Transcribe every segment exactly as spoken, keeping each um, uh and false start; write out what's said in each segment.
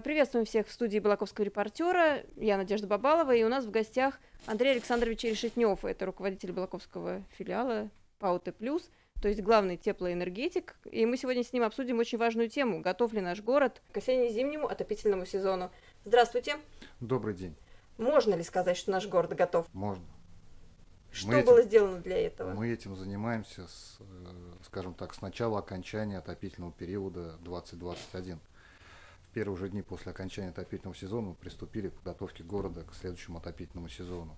Приветствуем всех в студии Балаковского репортера. Я Надежда Бабалова, и у нас в гостях Андрей Александрович Решетнёв. Это руководитель Балаковского филиала ПАО Т Плюс, то есть главный теплоэнергетик. И мы сегодня с ним обсудим очень важную тему. Готов ли наш город к осенне-зимнему отопительному сезону? Здравствуйте. Добрый день. Можно ли сказать, что наш город готов? Можно. Что мы было этим, сделано для этого? Мы этим занимаемся, с, скажем так, с начала окончания отопительного периода двадцать двадцать один. В первые же дни после окончания отопительного сезона мы приступили к подготовке города к следующему отопительному сезону.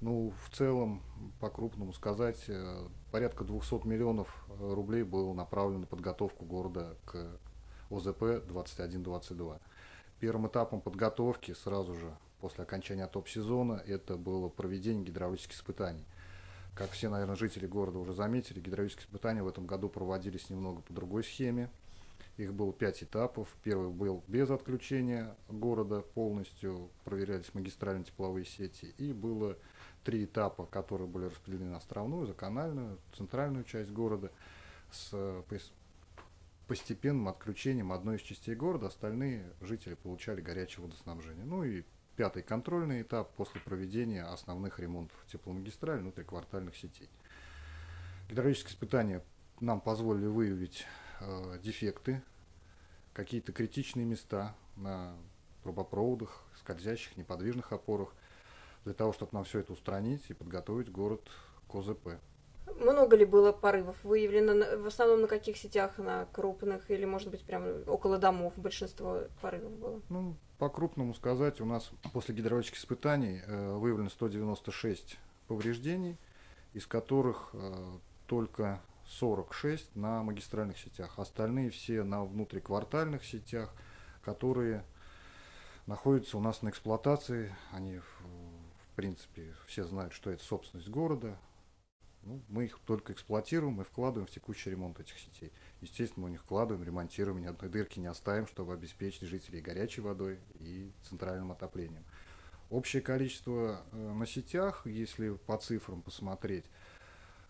Ну, в целом, по-крупному сказать, порядка двухсот миллионов рублей было направлено на подготовку города к ОЗП двадцать один двадцать два. Первым этапом подготовки сразу же после окончания топ-сезона это было проведение гидравлических испытаний. Как все, наверное, жители города уже заметили, гидравлические испытания в этом году проводились немного по другой схеме. Их было пять этапов. Первый был без отключения города, полностью проверялись магистральные тепловые сети. И было три этапа, которые были распределены на островную, заканальную, центральную часть города с постепенным отключением одной из частей города. Остальные жители получали горячее водоснабжение. Ну и пятый контрольный этап после проведения основных ремонтов тепломагистраль внутриквартальных сетей. Гидравлические испытания нам позволили выявить э, дефекты, какие-то критичные места на трубопроводах, скользящих, неподвижных опорах, для того, чтобы нам все это устранить и подготовить город к ОЗП. Много ли было порывов выявлено? В основном на каких сетях? На крупных или, может быть, прям около домов большинство порывов было? Ну, по-крупному сказать, у нас после гидравлических испытаний э, выявлено сто девяносто шесть повреждений, из которых э, только сорок шесть на магистральных сетях. Остальные все на внутриквартальных сетях, которые находятся у нас на эксплуатации. Они, в, в принципе, все знают, что это собственность города. Ну, мы их только эксплуатируем и вкладываем в текущий ремонт этих сетей. Естественно, мы у них вкладываем, ремонтируем, ни одной дырки не оставим, чтобы обеспечить жителей горячей водой и центральным отоплением. Общее количество э, на сетях, если по цифрам посмотреть,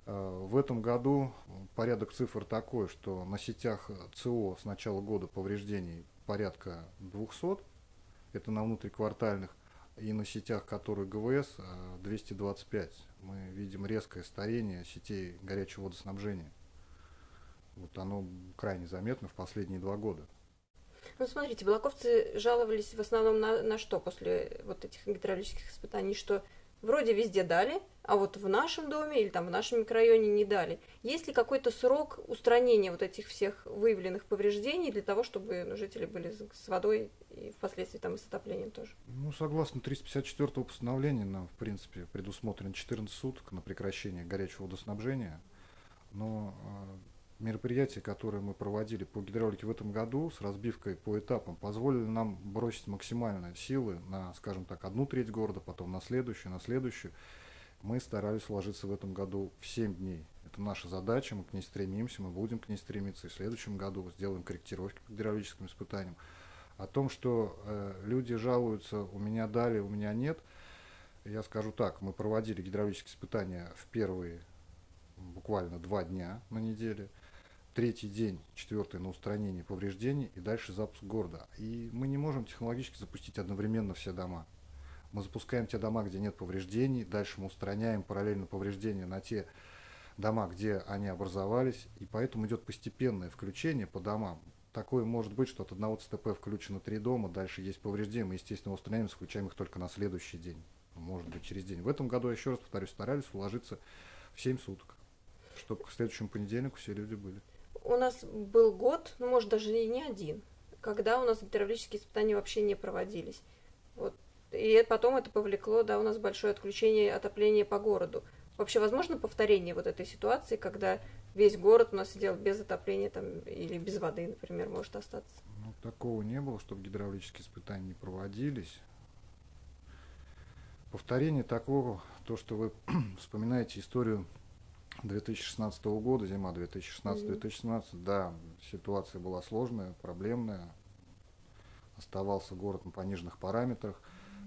э, в этом году порядок цифр такой, что на сетях ЦО с начала года повреждений порядка двухсот, это на внутриквартальных, и на сетях, которые ГВС, двести двадцать пять. Мы видим резкое старение сетей горячего водоснабжения. Вот оно крайне заметно в последние два года. Ну, смотрите, балаковцы жаловались в основном на, на что после вот этих гидравлических испытаний? Что вроде везде дали, а вот в нашем доме или там в нашем микрорайоне не дали. Есть ли какой-то срок устранения вот этих всех выявленных повреждений для того, чтобы ну, жители были с водой и впоследствии там и с отоплением тоже? Ну, согласно триста пятьдесят четвёртому постановлению, нам, в принципе, предусмотрено четырнадцать суток на прекращение горячего водоснабжения. Но э, мероприятия, которые мы проводили по гидравлике в этом году с разбивкой по этапам, позволили нам бросить максимальные силы на, скажем так, одну треть города, потом на следующую, на следующую. Мы старались уложиться в этом году в семь дней. Это наша задача, мы к ней стремимся, мы будем к ней стремиться. И в следующем году сделаем корректировки по гидравлическим испытаниям. О том, что э, люди жалуются, у меня дали, у меня нет, я скажу так, мы проводили гидравлические испытания в первые буквально два дня на неделе. Третий день, четвертый на устранение повреждений и дальше запуск города. И мы не можем технологически запустить одновременно все дома. Мы запускаем те дома, где нет повреждений, дальше мы устраняем параллельно повреждения на те дома, где они образовались, и поэтому идет постепенное включение по домам. Такое может быть, что от одного ЦТП включено три дома, дальше есть повреждения, мы, естественно, устраняем, включаем их только на следующий день, может быть, через день. В этом году, я еще раз повторюсь, старались уложиться в семь суток, чтобы к следующему понедельнику все люди были. У нас был год, ну, может, даже и не один, когда у нас гидравлические испытания вообще не проводились. Вот. И потом это повлекло, да, у нас большое отключение отопления по городу. Вообще, возможно повторение вот этой ситуации, когда весь город у нас сидел без отопления там, или без воды, например, может остаться? Ну, такого не было, чтобы гидравлические испытания не проводились. Повторение такого, то, что вы вспоминаете историю две тысячи шестнадцатого года, зима две тысячи шестнадцатого — две тысячи семнадцатого, mm-hmm. Да, ситуация была сложная, проблемная. Оставался город на пониженных параметрах.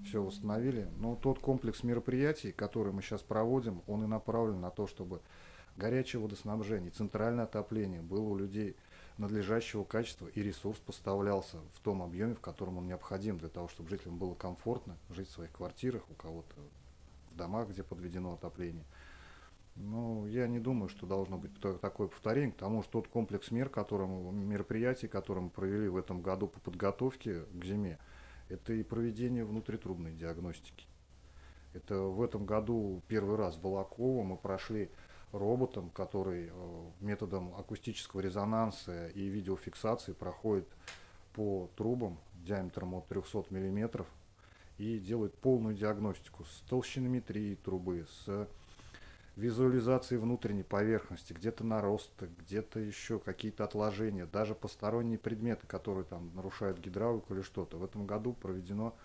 Все восстановили, но тот комплекс мероприятий, который мы сейчас проводим, он и направлен на то, чтобы горячее водоснабжение, центральное отопление было у людей надлежащего качества и ресурс поставлялся в том объеме, в котором он необходим, для того, чтобы жителям было комфортно жить в своих квартирах, у кого-то в домах, где подведено отопление. Ну, я не думаю, что должно быть такое повторение, к тому, что тот комплекс мер, которому, мероприятий, которые мы провели в этом году по подготовке к зиме, это и проведение внутритрубной диагностики. Это в этом году первый раз в Балаково мы прошли роботом, который методом акустического резонанса и видеофиксации проходит по трубам диаметром от трёхсот миллиметров и делает полную диагностику с толщинометрией трубы, с визуализацией внутренней поверхности, где-то наросты, где-то еще какие-то отложения, даже посторонние предметы, которые там нарушают гидравлику или что-то. В этом году проведено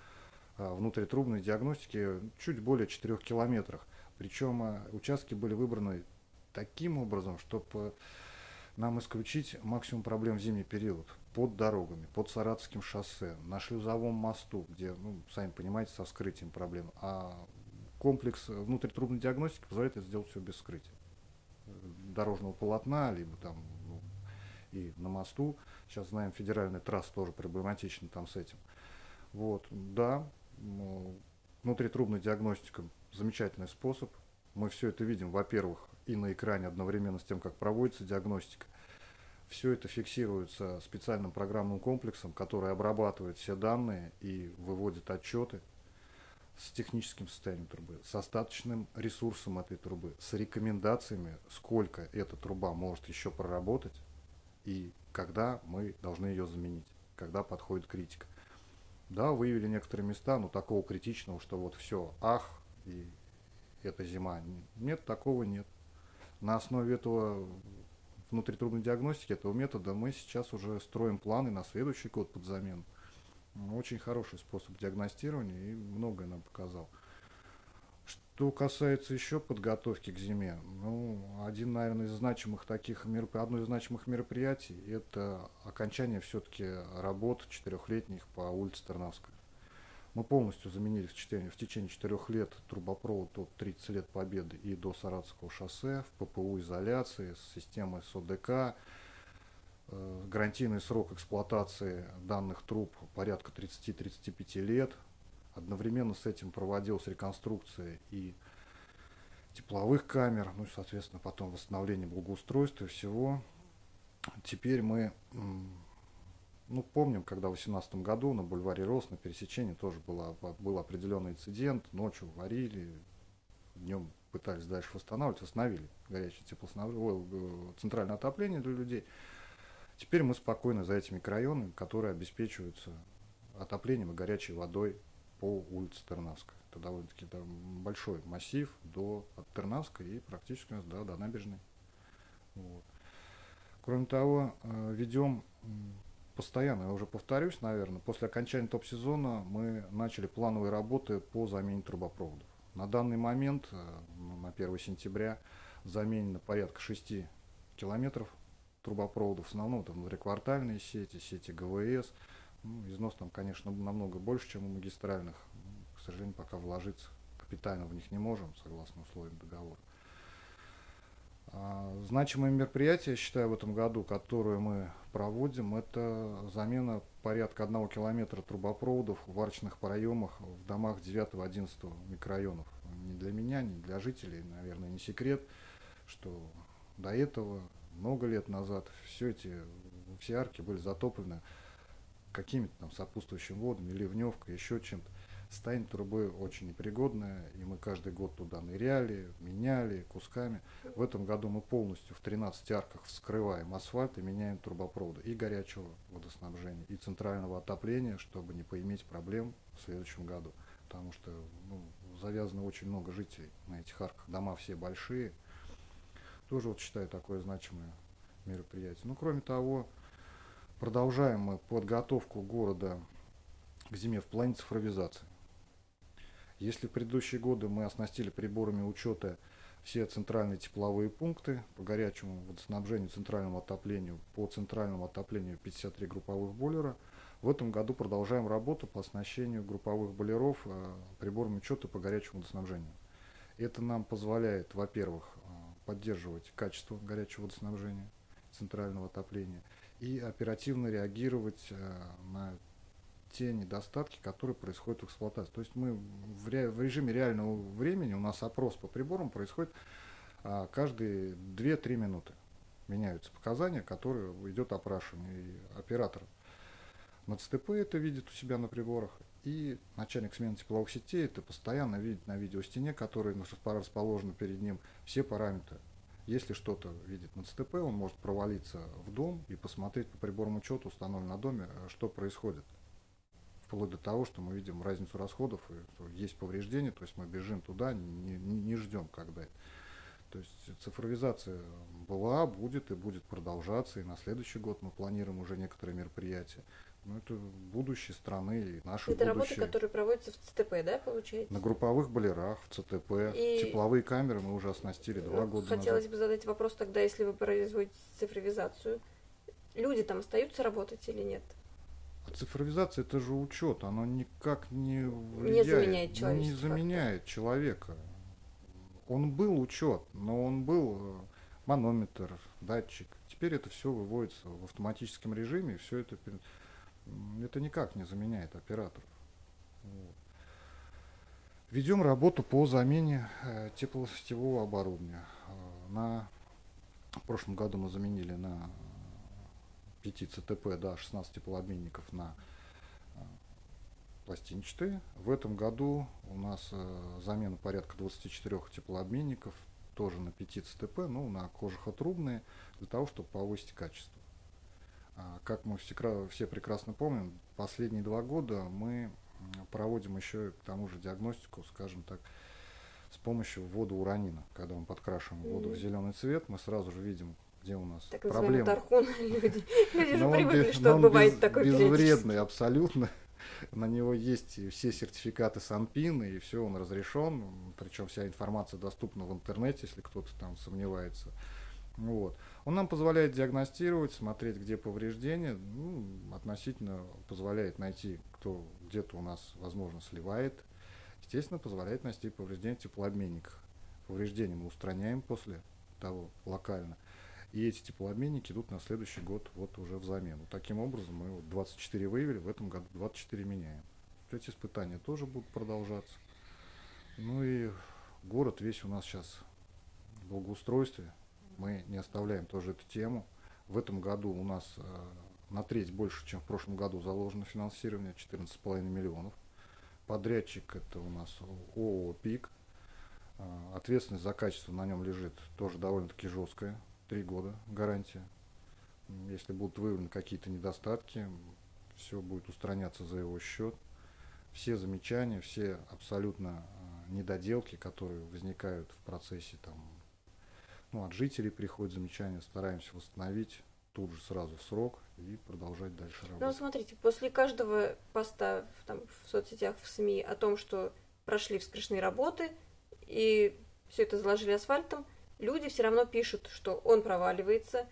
внутритрубной диагностики чуть более четырёх километрах. Причем участки были выбраны таким образом, чтобы нам исключить максимум проблем в зимний период под дорогами, под Саратовским шоссе, на шлюзовом мосту, где, ну, сами понимаете, со вскрытием проблем. А комплекс внутритрубной диагностики позволяет это сделать все без вскрытия дорожного полотна, либо там, ну, и на мосту. Сейчас знаем, федеральная трасса тоже проблематична там с этим. Вот, да, внутритрубная диагностика — замечательный способ. Мы все это видим, во-первых, и на экране одновременно с тем, как проводится диагностика. Все это фиксируется специальным программным комплексом, который обрабатывает все данные и выводит отчеты с техническим состоянием трубы, с остаточным ресурсом этой трубы, с рекомендациями, сколько эта труба может еще проработать и когда мы должны ее заменить, когда подходит критика. Да, выявили некоторые места, но такого критичного, что вот все, ах, и эта зима. Нет, такого нет. На основе этого внутритрубной диагностики, этого метода, мы сейчас уже строим планы на следующий год под замену. Очень хороший способ диагностирования и многое нам показал. Что касается еще подготовки к зиме, ну, один, наверное, из значимых таких мероп... одно из значимых мероприятий – это окончание все-таки работ четырехлетних по улице Тарнавской. Мы полностью заменили в, четыре... в течение четырех лет трубопровод от тридцати лет Победы и до Саратовского шоссе, в ППУ изоляции, с системой СОДК. Гарантийный срок эксплуатации данных труб порядка тридцати-тридцати пяти лет. Одновременно с этим проводилась реконструкция и тепловых камер, ну и, соответственно, потом восстановление благоустройства и всего. Теперь мы, ну, помним, когда в две тысячи восемнадцатом году на бульваре Рос, на пересечении тоже была, был определенный инцидент. Ночью варили, днем пытались дальше восстанавливать, восстановили горячее теплоснабжение, центральное отопление для людей. Теперь мы спокойны за эти микрорайоны, которые обеспечиваются отоплением и горячей водой по улице Тарнавской. Это довольно-таки большой массив до, от Тарнавской и практически до, до набережной. Вот. Кроме того, ведем постоянно, я уже повторюсь, наверное, после окончания топ-сезона мы начали плановые работы по замене трубопроводов. На данный момент, на первое сентября, заменено порядка шести километров трубопроводов, в основном это внутриквартальные сети, сети ГВС. Ну, износ там, конечно, намного больше, чем у магистральных. К сожалению, пока вложиться капитально в них не можем, согласно условиям договора. А, значимое мероприятие, я считаю, в этом году, которое мы проводим, это замена порядка одного километра трубопроводов в арочных проемах в домах девятого-одиннадцатого микрорайонов. Не для меня, не для жителей, наверное, не секрет, что до этого, много лет назад, все эти все арки были затоплены какими-то там сопутствующими водами, ливневкой, еще чем-то. Состояние трубы очень непригодное, и мы каждый год туда ныряли, меняли кусками. В этом году мы полностью в тринадцати арках вскрываем асфальт и меняем трубопроводы и горячего водоснабжения, и центрального отопления, чтобы не поиметь проблем в следующем году. Потому что, ну, завязано очень много жителей на этих арках, дома все большие. Тоже, вот, считаю, такое значимое мероприятие. Ну, кроме того, продолжаем мы подготовку города к зиме в плане цифровизации. Если в предыдущие годы мы оснастили приборами учета все центральные тепловые пункты по горячему водоснабжению, центральному отоплению, по центральному отоплению пятьдесят три групповых бойлера, в этом году продолжаем работу по оснащению групповых бойлеров приборами учета по горячему водоснабжению. Это нам позволяет, во-первых, поддерживать качество горячего водоснабжения, центрального отопления и оперативно реагировать на те недостатки, которые происходят в эксплуатации. То есть мы в, ре в режиме реального времени, у нас опрос по приборам происходит а, каждые две-три минуты. Меняются показания, которые идет опрашивание оператора. На ЦТП это видит у себя на приборах, и начальник смены тепловых сетей это постоянно видит на видеостене, которая расположена перед ним, все параметры. Если что-то видит на ЦТП, он может провалиться в дом и посмотреть по приборному учету, установленному на доме, что происходит. Вплоть до того, что мы видим разницу расходов, и есть повреждения, то есть мы бежим туда, не, не, не ждем когда это. То есть цифровизация была, будет и будет продолжаться, и на следующий год мы планируем уже некоторые мероприятия. Но это будущее страны и наше это будущее. Это работы, которые проводятся в ЦТП, да, получается? На групповых балерах, в ЦТП. И... Тепловые камеры мы уже оснастили два года назад. Хотелось бы задать вопрос тогда, если вы производите цифровизацию, люди там остаются работать или нет? Цифровизация — это же учет, оно никак не влияет, не заменяет человечество, не заменяет человека. Он был учет, но он был манометр, датчик. Теперь это все выводится в автоматическом режиме, и все это, это никак не заменяет операторов. Вот. Ведем работу по замене теплосетевого оборудования. На, в прошлом году мы заменили на пять ЦТП, да, шестнадцать теплообменников на э, пластинчатые. В этом году у нас э, замена порядка двадцати четырёх теплообменников, тоже на пять ЦТП, ну, на кожухотрубные, для того, чтобы повысить качество. А, как мы все, все прекрасно помним, последние два года мы проводим еще к тому же диагностику, скажем так, с помощью водоуранина. Когда мы подкрашиваем Mm-hmm. воду в зеленый цвет, мы сразу же видим, где у нас так проблемы. Тархун, люди, люди же привыкли, без, что бывает без, такой безвредный абсолютно. На него есть все сертификаты САМПИН, и все, он разрешен. Причем вся информация доступна в интернете, если кто-то там сомневается. Вот. Он нам позволяет диагностировать, смотреть, где повреждения. Ну, относительно позволяет найти, кто где-то у нас, возможно, сливает. Естественно, позволяет найти повреждения в теплообменниках. Повреждения мы устраняем после того локально. И эти теплообменники идут на следующий год вот уже в замену. Таким образом, мы вот двадцать четыре выявили, в этом году двадцать четыре меняем. Эти испытания тоже будут продолжаться. Ну и город весь у нас сейчас в благоустройстве. Мы не оставляем тоже эту тему. В этом году у нас э, на треть больше, чем в прошлом году, заложено финансирование, четырнадцать с половиной миллионов. Подрядчик это у нас ООО ПИК. Э, ответственность за качество на нем лежит тоже довольно-таки жесткая. Три года гарантия. Если будут выявлены какие-то недостатки, все будет устраняться за его счет. Все замечания, все абсолютно недоделки, которые возникают в процессе, там, ну, от жителей приходят замечания, стараемся восстановить тут же сразу в срок и продолжать дальше работать. Ну, смотрите, после каждого поста там, в соцсетях, в СМИ о том, что прошли вскрышные работы и все это заложили асфальтом, люди все равно пишут, что он проваливается,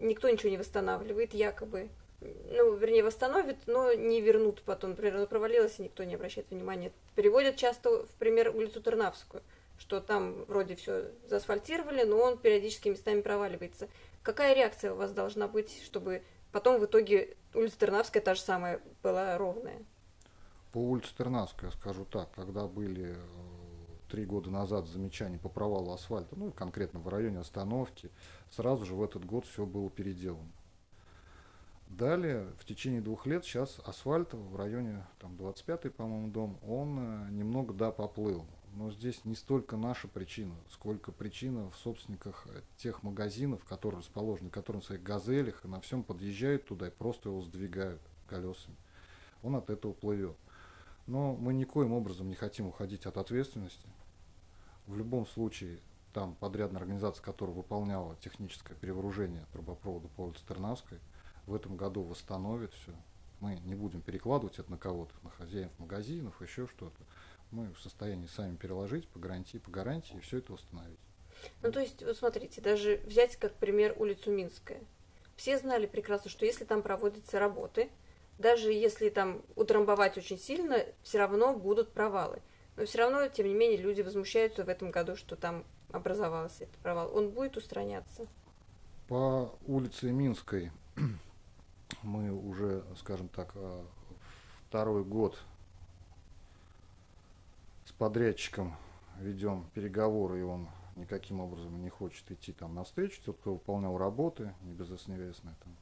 никто ничего не восстанавливает, якобы. Ну, вернее, восстановит, но не вернут потом. Например, она провалилась, и никто не обращает внимания. Переводят часто в пример улицу Тырнавскую, что там вроде все заасфальтировали, но он периодически местами проваливается. Какая реакция у вас должна быть, чтобы потом в итоге улица Тырнавская та же самая была ровная? По улице Тырнавская я скажу так, когда были... три года назад замечаний по провалу асфальта, ну и конкретно в районе остановки, сразу же в этот год все было переделано. Далее, в течение двух лет, сейчас асфальт в районе там, двадцать пятый, по-моему, дом, он немного, да, поплыл. Но здесь не столько наша причина, сколько причина в собственниках тех магазинов, которые расположены, которые на своих газелях и на всем подъезжают туда и просто его сдвигают колесами. Он от этого плывет. Но мы никоим образом не хотим уходить от ответственности. В любом случае, там подрядная организация, которая выполняла техническое перевооружение трубопровода по улице Тырнавской, в этом году восстановит все. Мы не будем перекладывать это на кого-то, на хозяев магазинов, еще что-то. Мы в состоянии сами переложить по гарантии, по гарантии и все это восстановить. Ну, то есть, вот смотрите, даже взять как пример улицу Минская. Все знали прекрасно, что если там проводятся работы, даже если там утрамбовать очень сильно, все равно будут провалы. Но все равно, тем не менее, люди возмущаются в этом году, что там образовался этот провал. Он будет устраняться? По улице Минской мы уже, скажем так, второй год с подрядчиком ведем переговоры, и он никаким образом не хочет идти там навстречу. Тот, кто выполнял работы, небезызвестная там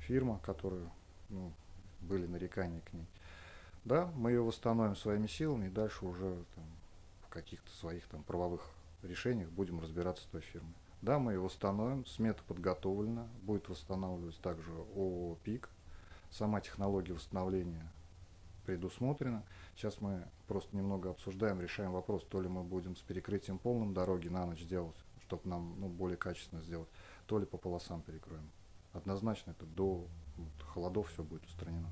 фирма, которую, ну, были нарекания к ней. Да, мы ее восстановим своими силами, и дальше уже там, в каких-то своих там правовых решениях будем разбираться с той фирмой. Да, мы ее восстановим, смета подготовлена, будет восстанавливать также ООО ПИК, сама технология восстановления предусмотрена. Сейчас мы просто немного обсуждаем, решаем вопрос, то ли мы будем с перекрытием полным дороги на ночь делать, чтобы нам, ну, более качественно сделать, то ли по полосам перекроем. Однозначно это до вот, холодов все будет устранено.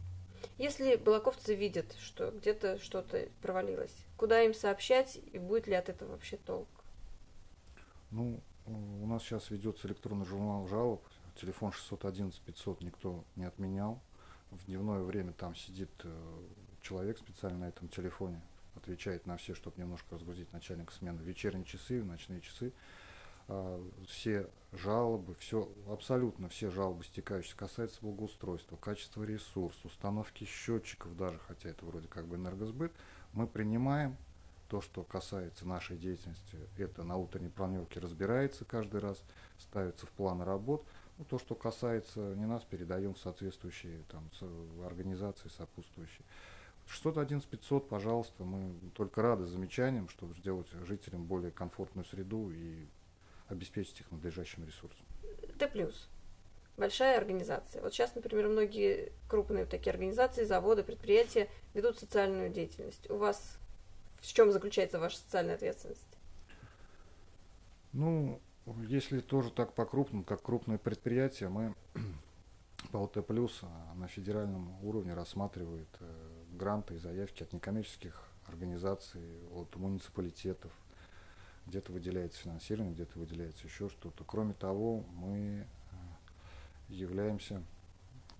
Если балаковцы видят, что где-то что-то провалилось, куда им сообщать и будет ли от этого вообще толк? Ну, у нас сейчас ведется электронный журнал жалоб, телефон шестьсот одиннадцать пятьсот никто не отменял. В дневное время там сидит человек специально на этом телефоне, отвечает на все, чтобы немножко разгрузить начальника смены. В вечерние часы, в ночные часы. Все жалобы, все, абсолютно все жалобы стекающиеся, касаются благоустройства, качества ресурсов, установки счетчиков даже, хотя это вроде как бы Энергосбыт, мы принимаем. То, что касается нашей деятельности, это на утренней планерке разбирается каждый раз, ставится в планы работ. Ну, то, что касается не нас, передаем в соответствующие там, организации сопутствующие. шестьсот одиннадцать пятьсот, пожалуйста, мы только рады замечаниям, чтобы сделать жителям более комфортную среду и обеспечить их надлежащим ресурсом. Т Плюс. Большая организация. Вот сейчас, например, многие крупные такие организации, заводы, предприятия ведут социальную деятельность. У вас в чем заключается ваша социальная ответственность? Ну, если тоже так по-крупному, как крупные предприятия, мы ПАО Т Плюс на федеральном уровне рассматривает э, гранты и заявки от некоммерческих организаций, от муниципалитетов. Где-то выделяется финансирование, где-то выделяется еще что-то. Кроме того, мы являемся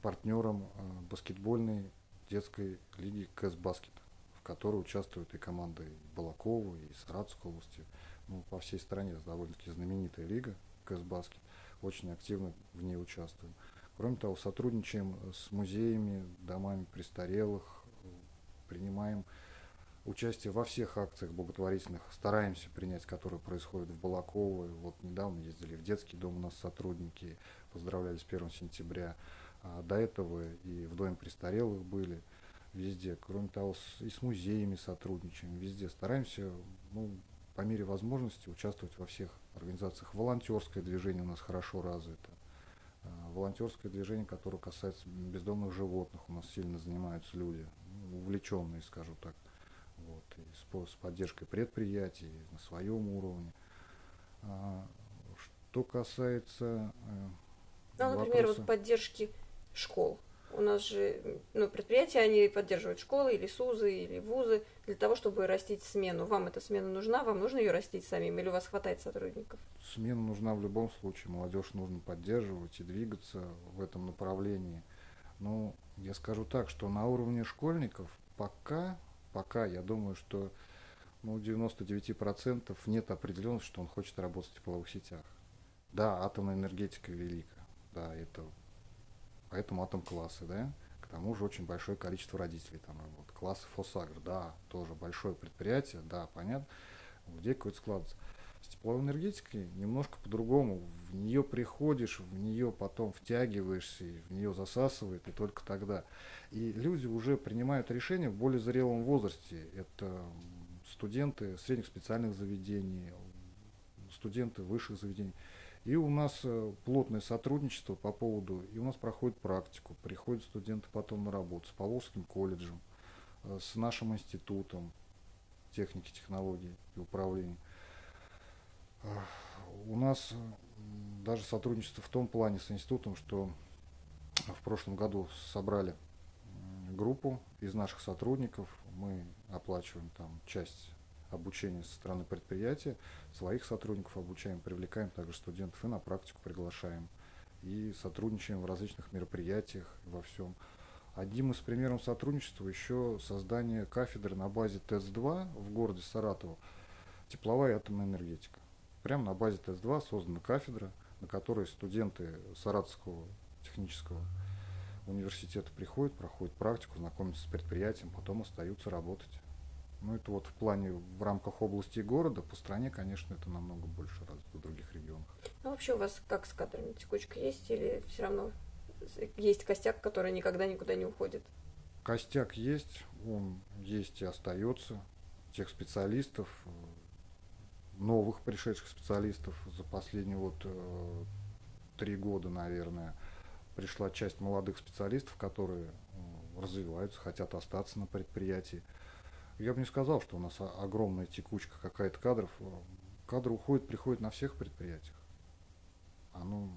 партнером э, баскетбольной детской лиги КЭС-Баскет, в которой участвуют и команды Балакова, и Саратовской области. Ну, по всей стране довольно-таки знаменитая лига КЭС-Баскет. Очень активно в ней участвуем. Кроме того, сотрудничаем с музеями, домами престарелых, принимаем участие во всех акциях благотворительных, стараемся принять, которые происходят в Балаково. Вот недавно ездили в детский дом, у нас сотрудники поздравляли с первым сентября. А до этого и в доме престарелых были. Везде, кроме того, с, и с музеями сотрудничаем, везде стараемся, ну, по мере возможности участвовать во всех организациях. Волонтерское движение у нас хорошо развито. А, волонтерское движение, которое касается бездомных животных, у нас сильно занимаются люди, увлеченные, скажу так, вот, и с, с поддержкой предприятий на своем уровне. А, что касается э, ну, например, вопроса... вот поддержки школ. У нас же, ну, предприятия, они поддерживают школы или СУЗы, или вузы для того, чтобы растить смену. Вам эта смена нужна? Вам нужно ее растить самим? Или у вас хватает сотрудников? Смена нужна в любом случае. Молодежь нужно поддерживать и двигаться в этом направлении. Но я скажу так, что на уровне школьников пока, пока я думаю, что у, ну, девяноста девяти процентов нет определенности, что он хочет работать в тепловых сетях. Да, атомная энергетика велика. Да, это... Поэтому атом-классы, да, к тому же очень большое количество родителей там работает. Классы ФОСАГР, да, тоже большое предприятие, да, понятно, у людей какой-то складывается. С тепловой энергетикой немножко по-другому. В нее приходишь, в нее потом втягиваешься, и в нее засасывает, и только тогда. И люди уже принимают решения в более зрелом возрасте. Это студенты средних специальных заведений, студенты высших заведений. И у нас плотное сотрудничество по поводу, и у нас проходит практику, приходят студенты потом на работу с Поволжским колледжем, с нашим институтом техники, технологий и управления. У нас даже сотрудничество в том плане с институтом, что в прошлом году собрали группу из наших сотрудников, мы оплачиваем там часть обучение со стороны предприятия, своих сотрудников обучаем, привлекаем также студентов и на практику приглашаем. И сотрудничаем в различных мероприятиях, во всем. Одним из примеров сотрудничества еще создание кафедры на базе ТЭС-два в городе Саратово, тепловая и атомная энергетика. Прямо на базе ТЭС-два создана кафедра, на которые студенты Саратовского технического университета приходят, проходят практику, знакомятся с предприятием, потом остаются работать. Ну, это вот в плане в рамках области и города, по стране, конечно, это намного больше раз в других регионах. А вообще у вас как с кадрами? Текучка есть или все равно есть костяк, который никогда никуда не уходит? Костяк есть, он есть и остается. Тех специалистов, новых пришедших специалистов за последние вот три года, наверное, пришла часть молодых специалистов, которые развиваются, хотят остаться на предприятии. Я бы не сказал, что у нас огромная текучка какая-то кадров. Кадры уходят, приходят на всех предприятиях. Оно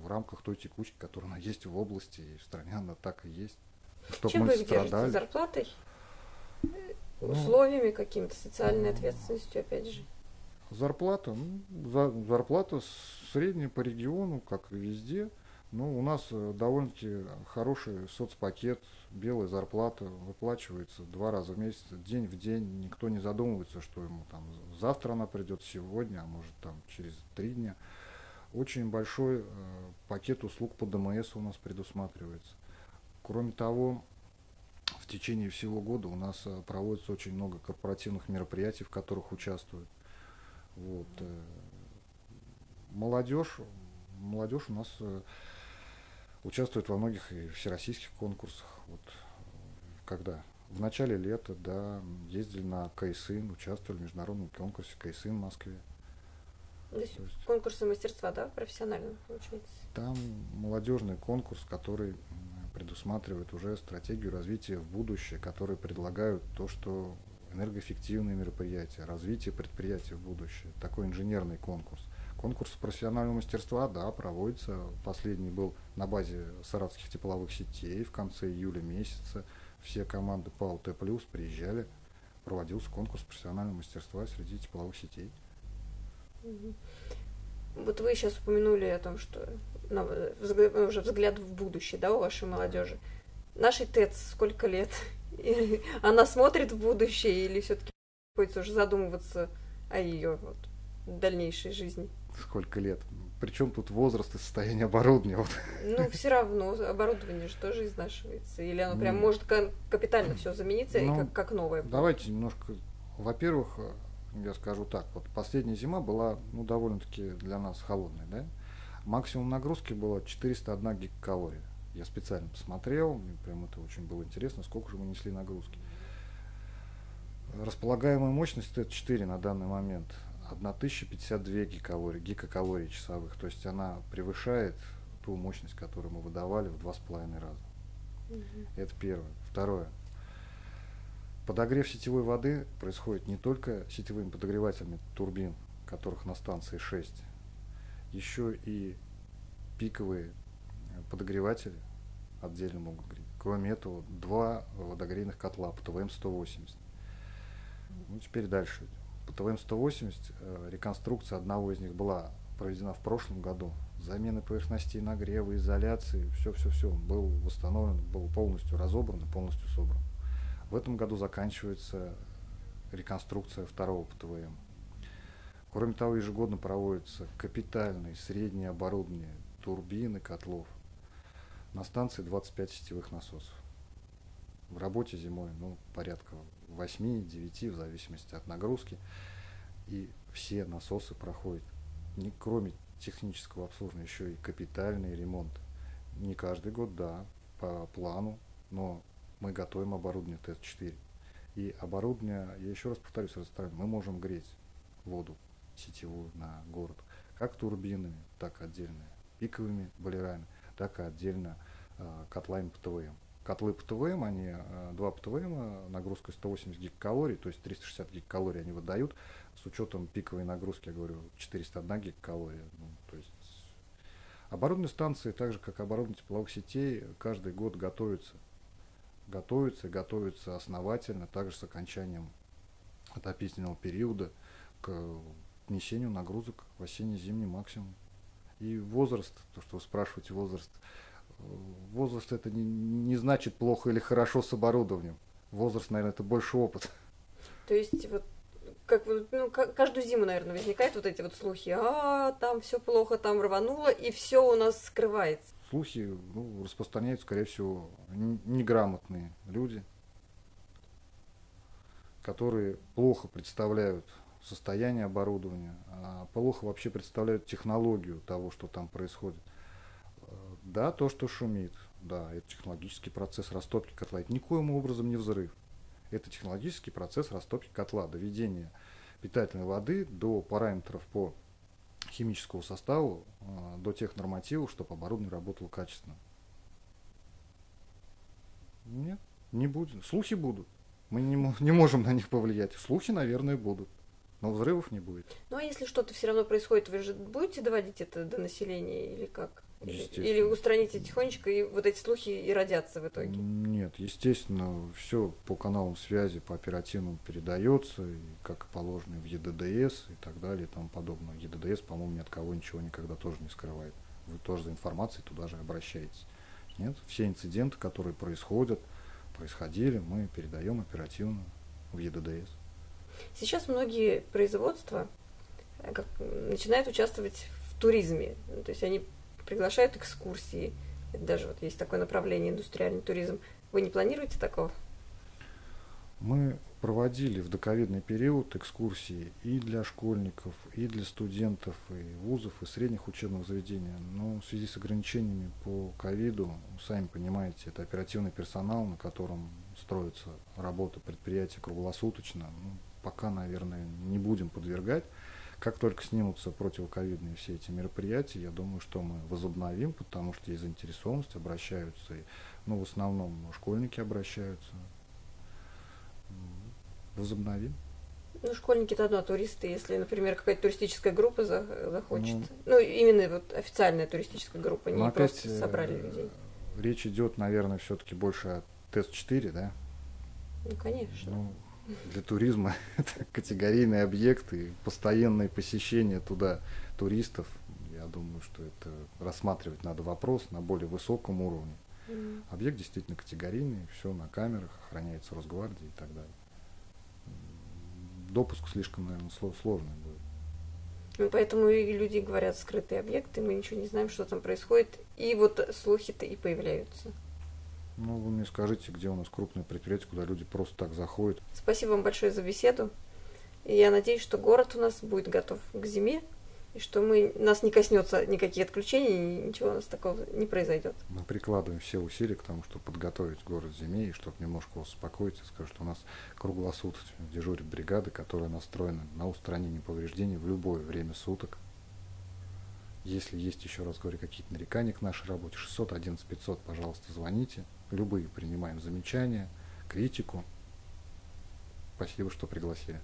в рамках той текучки, которая она есть в области и в стране, она так и есть. Чтобы Чем мы вы держите? Зарплатой? Ну, условиями какими-то, социальной ответственностью, опять же? Зарплата. Ну, за, зарплата средняя по региону, как и везде. Ну, у нас довольно-таки хороший соцпакет, белая зарплата выплачивается два раза в месяц, день в день. Никто не задумывается, что ему там завтра она придет, сегодня, а может там через три дня. Очень большой э, пакет услуг по ДМС у нас предусматривается. Кроме того, в течение всего года у нас э, проводится очень много корпоративных мероприятий, в которых участвуют. Вот, э, молодежь, молодежь у нас... Э, участвует во многих и всероссийских конкурсах. Вот, когда в начале лета, да, ездили на КСИН, участвовали в международном конкурсе КСИН в Москве. То есть, То есть конкурсы мастерства, да, профессионально получается? Там молодежный конкурс, который предусматривает уже стратегию развития в будущее, которые предлагают то, что энергоэффективные мероприятия, развитие предприятия в будущее, такой инженерный конкурс. Конкурс профессионального мастерства, да, проводится. Последний был на базе саратовских тепловых сетей в конце июля месяца. Все команды ПАО Т Плюс приезжали, проводился конкурс профессионального мастерства среди тепловых сетей. Вот вы сейчас упомянули о том, что ну, уже взгляд в будущее, да, у вашей молодежи. Нашей ТЭЦ сколько лет? Она смотрит в будущее или все-таки приходится уже задумываться о ее вот, дальнейшей жизни? Сколько лет? Причем тут возраст и состояние оборудования? Вот. Ну, все равно оборудование же тоже изнашивается. Или оно прям ну, может капитально все замениться, ну, и как, как новое? Давайте немножко... Во-первых, я скажу так. Вот последняя зима была ну, довольно-таки для нас холодной. Да? Максимум нагрузки было четыреста одна гигакалория. Я специально посмотрел, мне прям это очень было интересно, сколько же мы несли нагрузки. располагаемая мощность Т четыре на данный момент тысяча пятьдесят две гигакалории, гигакалории часовых, то есть она превышает ту мощность, которую мы выдавали в два с половиной раза. Угу. Это первое. Второе. Подогрев сетевой воды происходит не только сетевыми подогревателями турбин, которых на станции шесть, еще и пиковые подогреватели отдельно могут греть. Кроме этого, два водогрейных котла П Т В М сто восемьдесят. Ну, теперь дальше идем. П Т В М сто восемьдесят, э, реконструкция одного из них была проведена в прошлом году. Замена поверхностей нагрева, изоляции, все-все-все был восстановлен, был полностью разобран и полностью собран. В этом году заканчивается реконструкция второго П Т В М. Кроме того, ежегодно проводятся капитальные, средние оборудования, турбины, котлов. На станции двадцать пять сетевых насосов. В работе зимой ну, порядка восьми-девяти, в зависимости от нагрузки. И все насосы проходят, не кроме технического обслуживания, еще и капитальный ремонт. Не каждый год, да, по плану, но мы готовим оборудование Т четыре. И оборудование, я еще раз повторюсь, мы можем греть воду сетевую на город как турбинами, так отдельно пиковыми бойлерами, так и отдельно э, котлами П Т В М. Котлы П Т В М, они два П Т В М, нагрузка сто восемьдесят гигакалорий, то есть триста шестьдесят гигакалорий они выдают. С учетом пиковой нагрузки, я говорю, четыреста одна гигакалория. Ну, то есть оборудование станции, так же как оборудование тепловых сетей, каждый год готовится. Готовится, готовится основательно, также с окончанием отопительного периода к внесению нагрузок в осенне-зимний максимум. И возраст, то, что вы спрашиваете, возраст. Возраст это не, не значит плохо или хорошо с оборудованием. Возраст, наверное, это больше опыт. То есть вот как, ну, каждую зиму, наверное, возникают вот эти вот слухи. А, там все плохо, там рвануло, и все у нас скрывается. Слухи, ну, распространяют, скорее всего, неграмотные люди, которые плохо представляют состояние оборудования, плохо вообще представляют технологию того, что там происходит. Да, то, что шумит, да, это технологический процесс растопки котла. Это никоим образом не взрыв. Это технологический процесс растопки котла, доведение питательной воды до параметров по химическому составу, до тех нормативов, чтобы оборудование работало качественно. Нет, не будет. Слухи будут. Мы не, не можем на них повлиять. Слухи, наверное, будут. Но взрывов не будет. Ну а если что-то все равно происходит, вы же будете доводить это до населения или как? Или, или устраните тихонечко, и вот эти слухи и родятся в итоге? Нет, естественно, все по каналам связи, по оперативным передается, и, как и положено в Е Д Д С и так далее, и тому подобное. Е Д Д С, по-моему, ни от кого ничего никогда тоже не скрывает. Вы тоже за информацией туда же обращаетесь. Нет, все инциденты, которые происходят, происходили, мы передаем оперативно в Е Д Д С. Сейчас многие производства как, начинают участвовать в туризме, то есть они приглашают экскурсии, это даже вот есть такое направление — индустриальный туризм. Вы не планируете такого? Мы проводили в доковидный период экскурсии и для школьников, и для студентов, и вузов, и средних учебных заведений, но в связи с ограничениями по ковиду, сами понимаете, это оперативный персонал, на котором строится работа предприятия круглосуточно, пока, наверное, не будем подвергать. Как только снимутся противоковидные все эти мероприятия, я думаю, что мы возобновим, потому что есть заинтересованность, обращаются. И, ну, в основном школьники обращаются. Возобновим. Ну, школьники-то одно, а туристы, если, например, какая-то туристическая группа захочет. Ну, ну именно вот официальная туристическая группа, не просто собрали людей. Речь идет, наверное, все-таки больше о ТЭС четыре, да? Ну, конечно. Ну, для туризма это категорийный объект, и постоянное посещение туда туристов, я думаю, что это рассматривать надо вопрос на более высоком уровне. Mm-hmm. Объект действительно категорийный, все на камерах, охраняется Росгвардией и так далее. Допуск слишком, наверное, сложный будет. Ну, поэтому и люди говорят: скрытые объекты, мы ничего не знаем, что там происходит, и вот слухи-то и появляются. Ну, вы мне скажите, где у нас крупные предприятия, куда люди просто так заходят. Спасибо вам большое за беседу. И я надеюсь, что город у нас будет готов к зиме, и что мы, нас не коснется никаких отключений, ничего у нас такого не произойдет. Мы прикладываем все усилия к тому, чтобы подготовить город к зиме, и чтобы немножко вас успокоить, и скажу, что у нас круглосуточно дежурит бригада, которая настроена на устранение повреждений в любое время суток. Если есть, еще раз говорю, какие-то нарекания к нашей работе, шестьсот одиннадцать пятьсот, пожалуйста, звоните. Любые принимаем замечания, критику. Спасибо, что пригласили.